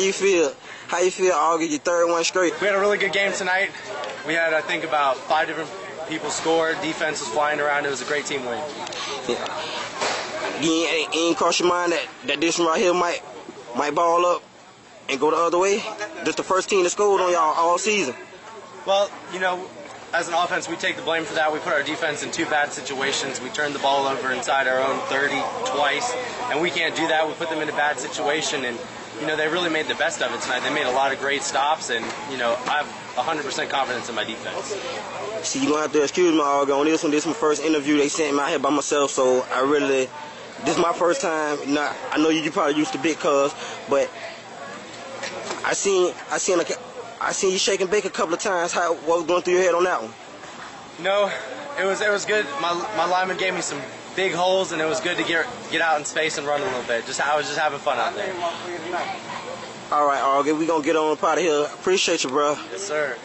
you feel? How you feel, Augie, your third one straight? We had a really good game tonight. We had, I think, about 5 different people score. Defense was flying around. It was a great team win. Yeah. You ain't cross your mind that this one right here might ball up and go the other way? Just the first team that scored on y'all all season. Well, you know, as an offense, we take the blame for that. We put our defense in 2 bad situations. We turned the ball over inside our own 30 twice, and we can't do that. We put them in a bad situation, and, you know, they really made the best of it tonight. They made a lot of great stops, and, you know, I have 100% confidence in my defense. See, you're going to have to excuse me, Augie, on this one. This is my first interview. They sent me out here by myself, so I really, this is my first time. You know, I know you probably used to big cuz, but I seen you shake and bake a couple of times. What was going through your head on that one? No, it was good. My lineman gave me some big holes, and it was good to get out in space and run a little bit. I was just having fun out there. All right, Augie, we're going to get on up out of here. Appreciate you, bro. Yes, sir.